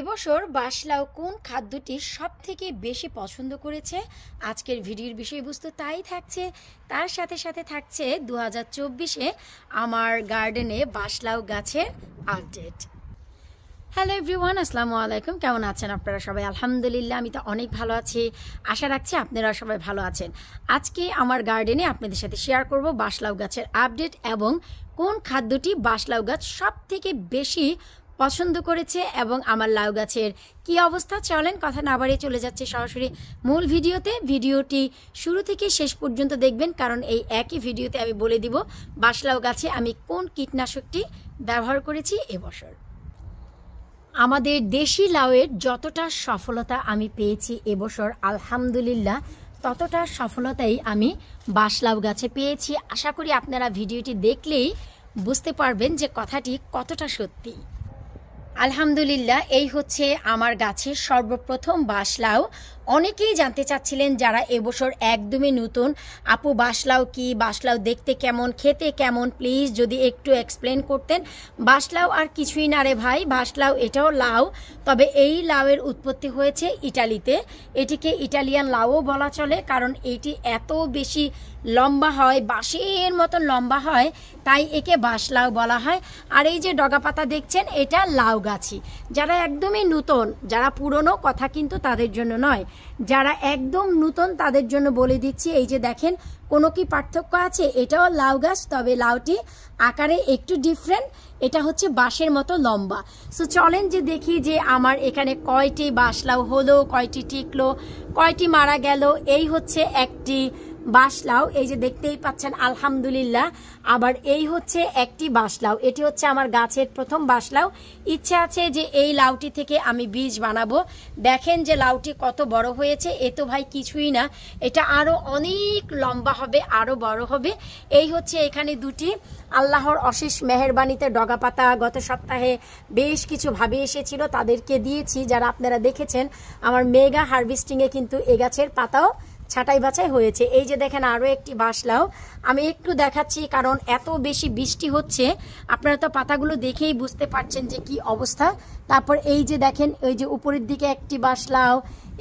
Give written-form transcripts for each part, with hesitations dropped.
এবছর বাসলাও কোন খাদ্যটি সবথেকে বেশি পছন্দ করেছে, আজকের ভিডিওর বিষয়বস্তু তাই থাকছে। তার সাথে সাথে থাকছে 2024-এ আমার গার্ডেনে বাসলাও গাছের আপডেট। হ্যালো এভরিওয়ান, আসসালামু আলাইকুম। কেমন আছেন আপনারা সবাই? আলহামদুলিল্লাহ, আমি তো অনেক ভালো আছি। আশা রাখছি আপনারা সবাই ভালো আছেন। আজকে আমার গার্ডেনে আপনাদের সাথে শেয়ার করব বাসলাও গাছের আপডেট এবং কোন খাদ্যটি বাসলাউ গাছ সবথেকে বেশি পছন্দ করেছে এবং আমার লাউ গাছের কী অবস্থা। চলেন, কথা না বাড়িয়ে চলে যাচ্ছে সরাসরি মূল ভিডিওতে। ভিডিওটি শুরু থেকে শেষ পর্যন্ত দেখবেন, কারণ এই একই ভিডিওতে আমি বলে দিব বাসলাউ গাছে আমি কোন কীটনাশকটি ব্যবহার করেছি এবছর। আমাদের দেশি লাউয়ের যতটা সফলতা আমি পেয়েছি এবছর আলহামদুলিল্লাহ, ততটা সফলতাই আমি বাসলাউ গাছে পেয়েছি। আশা করি আপনারা ভিডিওটি দেখলেই বুঝতে পারবেন যে কথাটি কতটা সত্যি। আলহামদুলিল্লাহ, এই হচ্ছে আমার গাছের সর্বপ্রথম বাসলাউ। অনেকেই জানতে চাচ্ছিলেন যারা এবছর একদমই নতুন, আপু বাসলাউ কি, বাসলাউ দেখতে কেমন, খেতে কেমন, প্লিজ যদি একটু এক্সপ্লেন করতেন। বাসলাউ আর কিছুই না রে ভাই, বাসলাউ এটাও লাউ, তবে এই লাউয়ের উৎপত্তি হয়েছে ইটালিতে। এটিকে ইটালিয়ান লাউও বলা চলে, কারণ এটি এত বেশি লম্বা হয়, বাঁশের মতো লম্বা হয়, তাই একে বাসলাউ বলা হয়। আর এই যে ডগা পাতা দেখছেন, এটা লাউ গাছি। যারা একদমই নতুন, যারা পুরনো কথা কিন্তু তাদের জন্য নয়, যারা একদম নতুন তাদের জন্য বলে দিচ্ছি। এই যে দেখেন, কোনো কি পার্থক্য আছে? এটাও লাউ গাছ, তবে লাউটি আকারে একটু ডিফারেন্ট, এটা হচ্ছে বাঁশের মতো লম্বা। সো চলেন যে দেখি যে আমার এখানে কয়টি বাসলাউ হলো, কয়টি টিকলো, কয়টি মারা গেল। এই হচ্ছে একটি বাসলাউ, এই যে দেখতেই পাচ্ছেন আলহামদুলিল্লাহ। আবার এই হচ্ছে একটি বাসলাউ, এটি হচ্ছে আমার গাছের প্রথম বাসলাউ। ইচ্ছে আছে যে এই লাউটি থেকে আমি বীজ বানাবো। দেখেন যে লাউটি কত বড় হয়েছে, এ তো ভাই কিছুই না, এটা আরও অনেক লম্বা হবে, আরও বড় হবে। এই হচ্ছে এখানে দুটি আল্লাহর অশেষ মেহেরবানিতে ডগা পাতা গত সপ্তাহে বেশ কিছু ভাবে এসেছিল, তাদেরকে দিয়েছি। যারা আপনারা দেখেছেন আমার মেগা হারভেস্টিংয়ে কিন্তু এ গাছের পাতাও ছাটাই বাছাই হয়েছে। এই যে দেখেন আরও একটি বাসলাউ, আমি একটু দেখাচ্ছি কারণ এত বেশি বৃষ্টি হচ্ছে, আপনারা তো পাতাগুলো দেখেই বুঝতে পারছেন যে কি অবস্থা। তারপর এই যে দেখেন, ওই যে উপরের দিকে একটি বাসলাউ,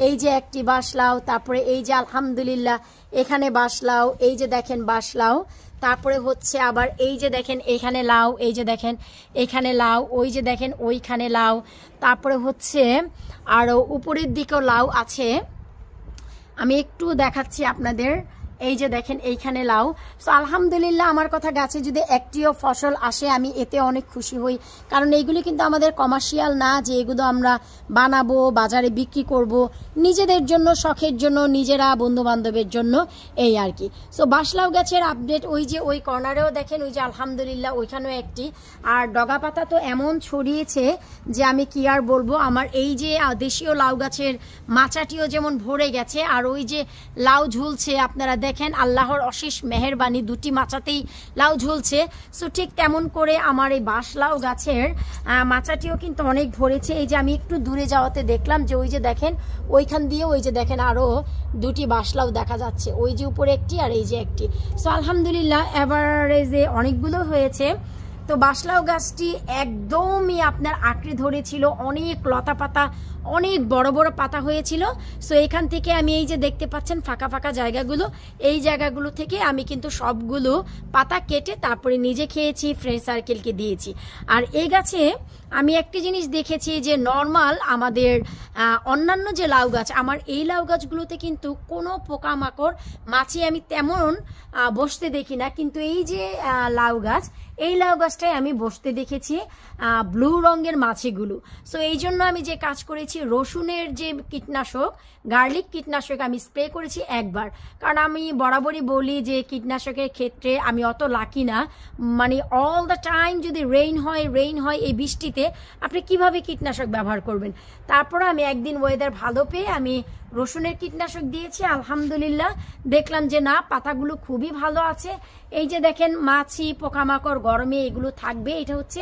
এই যে একটি বাসলাউ, তারপরে এই যে আলহামদুলিল্লাহ এখানে বাসলাউ, এই যে দেখেন বাসলাউ, তারপরে হচ্ছে আবার এই যে দেখেন এখানে লাউ, এই যে দেখেন এখানে লাউ, ওই যে দেখেন ওইখানে লাউ, তারপরে হচ্ছে আরও উপরের দিকেও লাউ আছে। আমি একটু দেখাচ্ছি আপনাদের, এই যে দেখেন এইখানে লাউ। সো আলহামদুলিল্লাহ, আমার কথা গাছে যদি একটিও ফসল আসে আমি এতে অনেক খুশি হই, কারণ এইগুলি কিন্তু আমাদের কমার্শিয়াল না যে এগুলো আমরা বানাবো বাজারে বিক্রি করব, নিজেদের জন্য, শখের জন্য, নিজেরা বন্ধুবান্ধবের জন্য, এই আর কি। সো বাসলাউ গাছের আপডেট, ওই যে ওই কর্নারেও দেখেন, ওই যে আলহামদুলিল্লাহ ওইখানেও একটি। আর ডগা পাতা তো এমন ছড়িয়েছে যে আমি কি আর বলবো। আমার এই যে দেশীয় লাউ গাছের মাচাটিও যেমন ভরে গেছে, আর ওই যে লাউ ঝুলছে আপনারা দেখেন আল্লাহর অশেষ মেহেরবানি, দুটি মাচাতেই লাউ ঝুলছে। সো ঠিক তেমন করে আমার এই বাসলাউ গাছের মাচাটিও কিন্তু অনেক ভরেছে। এই যে আমি একটু দূরে যাওয়াতে দেখলাম যে ওই যে দেখেন ওইখান দিয়ে, ওই যে দেখেন আরও দুটি বাসলাউ দেখা যাচ্ছে, ওই যে উপরে একটি আর এই যে একটি। সো আলহামদুলিল্লাহ এভারেজে অনেকগুলো হয়েছে। তো বাসলাউ গাছটি একদমই আপনার আঁকড়ে ধরেছিল, অনেক লতা পাতা, অনেক বড় বড় পাতা হয়েছিল। সো এখান থেকে আমি এই যে দেখতে পাচ্ছেন ফাঁকা ফাঁকা জায়গাগুলো, এই জায়গাগুলো থেকে আমি কিন্তু সবগুলো পাতা কেটে তারপরে নিজে খেয়েছি, ফ্রেন্ড সার্কেলকে দিয়েছি। আর এই গাছে আমি একটি জিনিস দেখেছি যে নর্মাল আমাদের অন্যান্য যে লাউ গাছ, আমার এই লাউ গাছগুলোতে কিন্তু কোনো পোকামাকড় মাছি আমি তেমন বসতে দেখি না, কিন্তু এই যে লাউ গাছ, এই লাউ গাছটাই আমি বসতে দেখেছি ব্লু রঙের মাছিগুলো। সো এই জন্য আমি যে কাজ করেছি, রসুনের যে কীটনাশক, গার্লিক কীটনাশক আমি স্প্রে করেছি একবার, কারণ আমি বরাবরই বলি যে কীটনাশকের ক্ষেত্রে আমি অত লাকি না, মানে অল দ্য টাইম যদি রেইন হয় এই বৃষ্টিতে আপনি কিভাবে কীটনাশক ব্যবহার করবেন। তারপর আমি একদিন ওয়েদার ভালো পেয়ে আমি রসুনের কীটনাশক দিয়েছি। আলহামদুলিল্লাহ দেখলাম যে না, পাতাগুলো খুবই ভালো আছে। এই যে দেখেন মাছি পোকামাকড় গরমে এগুলো থাকবে, এটা হচ্ছে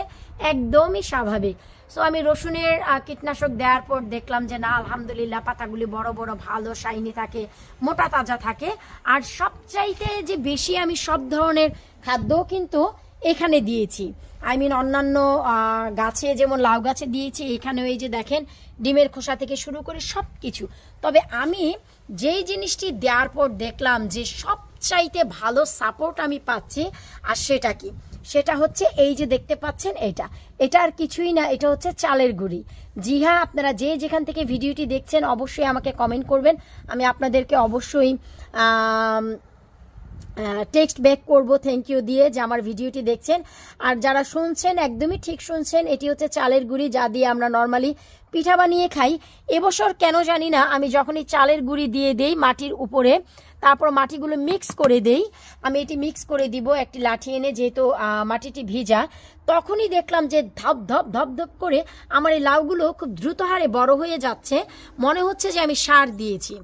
একদমই স্বাভাবিক। সো আমি রসুনের কীটনাশক দেওয়ার পর দেখলাম যে না আলহামদুলিল্লাহ পাতাগুলি বড় বড়, ভালো শাইনি থাকে, মোটা তাজা থাকে। আর সবচাইতে যে বেশি আমি সব ধরনের খাদ্যও কিন্তু এখানে দিয়েছি, আই মিন অন্যান্য গাছে যেমন লাউ গাছে দিয়েছি, এখানে ওই যে দেখেন ডিমের খোসা থেকে শুরু করে সব কিছু। তবে আমি যেই জিনিসটি দেওয়ার পর দেখলাম যে সবচাইতে ভালো সাপোর্ট আমি পাচ্ছি, আর সেটা কি, সেটা হচ্ছে এই যে দেখতে পাচ্ছেন এটা, এটা আর কিছুই না, এটা হচ্ছে চালের গুঁড়ি। জি হ্যাঁ, আপনারা যে যেখান থেকে ভিডিওটি দেখছেন অবশ্যই আমাকে কমেন্ট করবেন, আমি আপনাদেরকে অবশ্যই টেক্সট ব্যাক করব থ্যাংক ইউ দিয়ে যে আমার ভিডিওটি দেখছেন। আর যারা শুনছেন একদমই ঠিক শুনছেন, এটি হচ্ছে চালের গুঁড়ি যা দিয়ে আমরা নর্মালি পিঠা বানিয়ে খাই। এবছর কেন জানি না আমি যখনই চালের গুঁড়ি দিয়ে দেই মাটির উপরে, তারপর মাটিগুলো মিক্স করে দেই, আমি এটি মিক্স করে দিব একটি লাঠি এনে, যেহেতু মাটিটি ভিজা, তখনই দেখলাম যে ধপ ধপ ধপ ধপ করে আমার এই লাউগুলো খুব দ্রুত হারে বড় হয়ে যাচ্ছে, মনে হচ্ছে যে আমি সার দিয়েছি,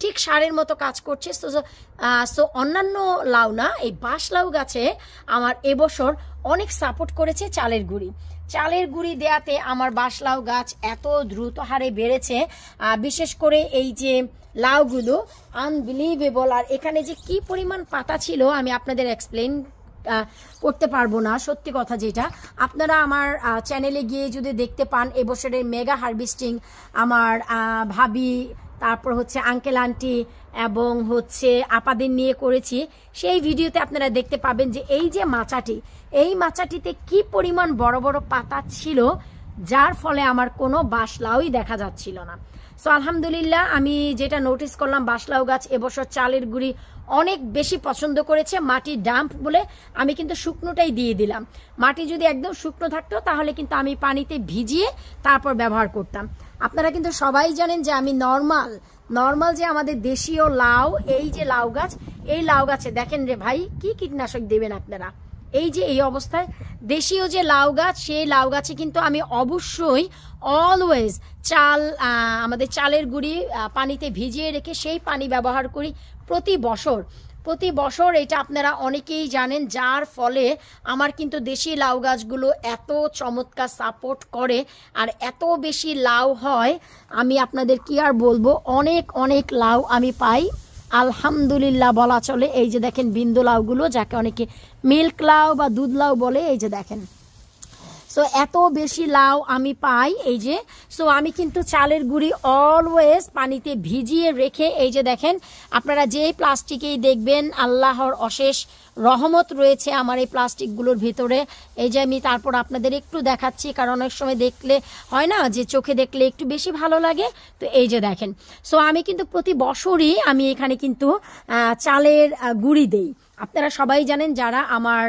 ঠিক সারের মতো কাজ করছে। সো অন্যান্য লাউ না, এই বাঁশ লাউ গাছে আমার এবছর অনেক সাপোর্ট করেছে চালের গুঁড়ি। চালের গুঁড়ি দেয়াতে আমার বাঁশ লাউ গাছ এত দ্রুত হারে বেড়েছে, বিশেষ করে এই যে লাউগুলো আনবিলিভেবল। আর এখানে যে কি পরিমাণ পাতা ছিল আমি আপনাদের এক্সপ্লেন করতে পারবো না, সত্যি কথা যেটা। আপনারা আমার চ্যানেলে গিয়ে যদি দেখতে পান এবছরের মেগা হারভেস্টিং, আমার ভাবি, তারপর হচ্ছে আঙ্কেল আন্টি এবং হচ্ছে আপাদের নিয়ে করেছি, সেই ভিডিওতে আপনারা দেখতে পাবেন যে এই যে মাচাটি, এই মাচাটিতে কি পরিমাণ বড় বড় পাতা ছিল, যার ফলে আমার কোনো বাঁশলাউই দেখা যাচ্ছিল না। সো আলহামদুলিল্লাহ আমি যেটা নোটিস করলাম, বাঁশলাউ গাছ এবছর চালের গুঁড়ি অনেক বেশি পছন্দ করেছে। মাটি ডাম্প বলে আমি কিন্তু শুকনোটাই দিয়ে দিলাম, মাটি যদি একদম শুকনো থাকতো তাহলে কিন্তু আমি পানিতে ভিজিয়ে তারপর ব্যবহার করতাম। আপনারা কিন্তু সবাই জানেন যে আমি নর্মাল যে আমাদের দেশীয় লাউ, এই যে লাউ গাছ, এই লাউ গাছে দেখেন রে ভাই কি কীটনাশক দেবেন আপনারা। এই যে এই অবস্থায় দেশীয় যে লাউ গাছ, সেই লাউ গাছে কিন্তু আমি অবশ্যই অলওয়েজ আমাদের চালের গুঁড়ি পানিতে ভিজিয়ে রেখে সেই পানি ব্যবহার করি প্রতি বছর। এটা আপনারা অনেকেই জানেন, যার ফলে আমার কিন্তু দেশি লাউ গাছগুলো এত চমৎকার সাপোর্ট করে আর এত বেশি লাউ হয়, আমি আপনাদের কি আর বলবো। অনেক অনেক লাউ আমি পাই আলহামদুলিল্লাহ বলা চলে। এই যে দেখেন বিন্দু লাউগুলো, যাকে অনেকে মিল্ক লাউ বা দুধ লাউ বলে, এই যে দেখেন। সো এত বেশি লাউ আমি পাই এই যে। সো আমি কিন্তু চালের গুঁড়ি অলওয়েজ পানিতে ভিজিয়ে রেখে, এই যে দেখেন আপনারা যে প্লাস্টিকেই দেখবেন, আল্লাহর অশেষ রহমত রয়েছে আমার এই প্লাস্টিকগুলোর ভিতরে। এই যে আমি তারপর আপনাদের একটু দেখাচ্ছি, কারণ অনেক সময় দেখলে হয় না যে চোখে দেখলে একটু বেশি ভালো লাগে, তো এই যে দেখেন। সো আমি কিন্তু প্রতি বছরই আমি এখানে কিন্তু চালের গুঁড়ি দেই। আপনারা সবাই জানেন, যারা আমার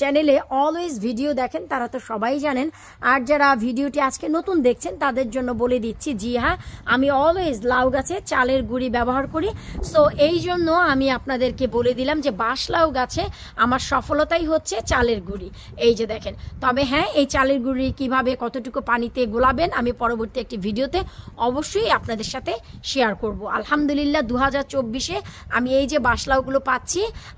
চ্যানেলে অলওয়েজ ভিডিও দেখেন তারা তো সবাই জানেন, আর যারা ভিডিওটি আজকে নতুন দেখছেন তাদের জন্য বলে দিচ্ছি, জি হ্যাঁ আমি অলওয়েজ লাউ গাছে চালের গুঁড়ি ব্যবহার করি। সো এই জন্য আমি আপনাদেরকে বলে দিলাম যে বাঁশ লাউ গাছে আমার সফলতাই হচ্ছে চালের গুঁড়ি, এই যে দেখেন। তবে হ্যাঁ, এই চালের গুঁড়ি কিভাবে কতটুকু পানিতে গোলাবেন আমি পরবর্তী একটি ভিডিওতে অবশ্যই আপনাদের সাথে শেয়ার করব। আলহামদুলিল্লাহ 2024-এ আমি এই যে বাঁশ লাউগুলো পাচ্ছি,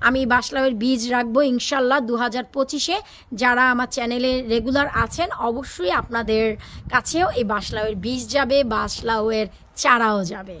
আমি বাঁশ লাউয়ের বীজ রাখবো ইনশাল্লাহ 2025-এ। যারা আমার চ্যানেলে রেগুলার আছেন অবশ্যই আপনাদের কাছেও এই বাঁশ লাউয়ের বীজ যাবে, বাঁশ লাউয়ের চারাও যাবে।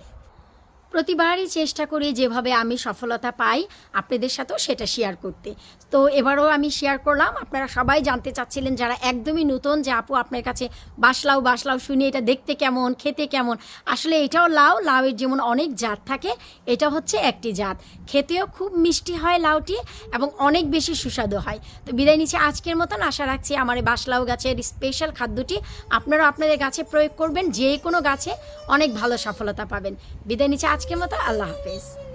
প্রতিবারই চেষ্টা করি যেভাবে আমি সফলতা পাই আপনাদের সাথেও সেটা শেয়ার করতে, তো এবারও আমি শেয়ার করলাম। আপনারা সবাই জানতে চাচ্ছিলেন যারা একদমই নতুন, যে আপু আপনার কাছে বাঁশলাউ শুনি এটা দেখতে কেমন, খেতে কেমন। আসলে এটাও লাউয়ের যেমন অনেক জাত থাকে, এটা হচ্ছে একটি জাত। খেতেও খুব মিষ্টি হয় লাউটি এবং অনেক বেশি সুস্বাদু হয়। তো বিদায় নিচ্ছি আজকের মতন। আশা রাখছি আমার এই বাঁশলাউ গাছের স্পেশাল খাদ্যটি আপনারা আপনাদের গাছে প্রয়োগ করবেন, যে কোনো গাছে অনেক ভালো সফলতা পাবেন। বিদায় নিচ্ছি আজকের মতো, আল্লাহ হাফেজ।